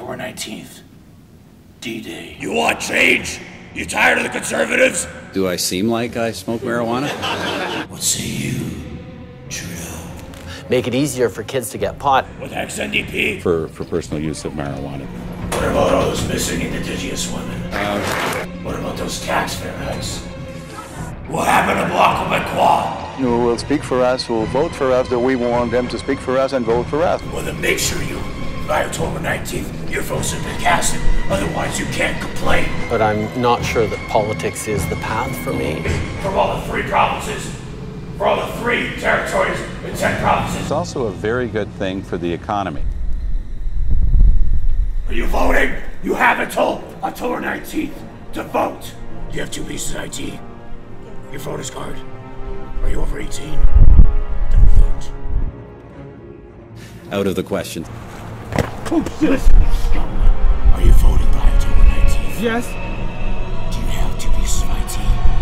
October 19th, D-Day. You want change? You tired of the Conservatives? Do I seem like I smoke marijuana? What say you, Trudeau? Make it easier for kids to get pot. With X-NDP? For personal use of marijuana. What about all those missing Indigenous women? What about those tax fair hikes? What happened to Bloc Quebecois? Who will speak for us, who will vote for us, that we want them to speak for us and vote for us. Well, then make sure you, by October 19th, your votes have been cast, otherwise you can't complain. But I'm not sure that politics is the path for me. From all the three provinces, for all the three territories in 10 provinces. It's also a very good thing for the economy. Are you voting? You have until October 19th to vote. You have 2 pieces of ID, your voter's card. Are you over 18? Don't vote. Out of the question. Oh, shit! Are you voting by October 19th? Yes. Do you have 2 pieces of IT?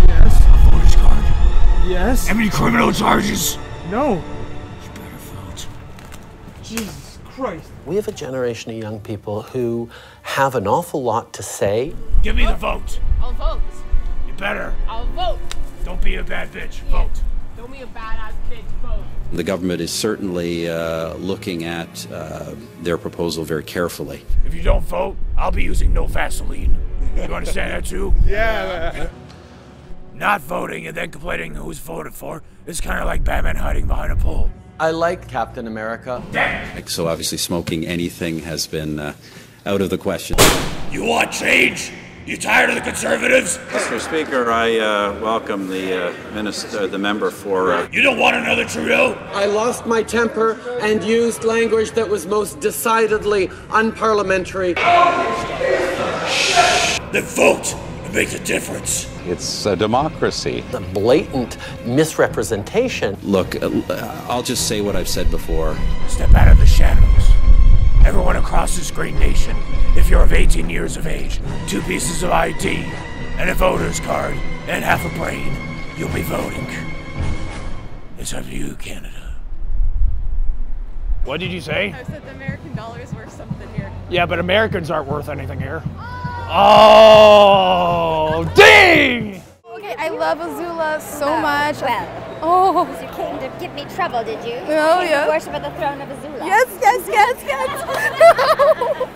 Yes. A voter's card? Yes. Any criminal charges? No. You better vote. Jesus Christ. We have a generation of young people who have an awful lot to say. Give me the vote. I'll vote. You better. I'll vote. Don't be a bad bitch. Vote. Don't be a badass bitch. Vote. The government is certainly looking at their proposal very carefully. If you don't vote, I'll be using no Vaseline. You understand that too? Yeah. Not voting and then complaining who's voted for is kind of like Batman hiding behind a pole. I like Captain America. Damn. So obviously smoking anything has been out of the question. You want change? You tired of the Conservatives? Mr. Speaker, I welcome the member for... You don't want another Trudeau? I lost my temper and used language that was most decidedly unparliamentary. Then vote and make the difference. It's a democracy. The blatant misrepresentation. Look, I'll just say what I've said before. Step out of the shadows. Everyone across this great nation, if you're of 18 years of age, 2 pieces of ID, and a voter's card, and half a brain, you'll be voting. It's up to you, Canada. What did you say? I said the American dollar is worth something here. Yeah, but Americans aren't worth anything here. Oh, ding! Okay, I love Azula so much. Well, you came to give me trouble, did you? Oh, yeah. You worship at the throne of Azula. Yes, yes, yes, yes.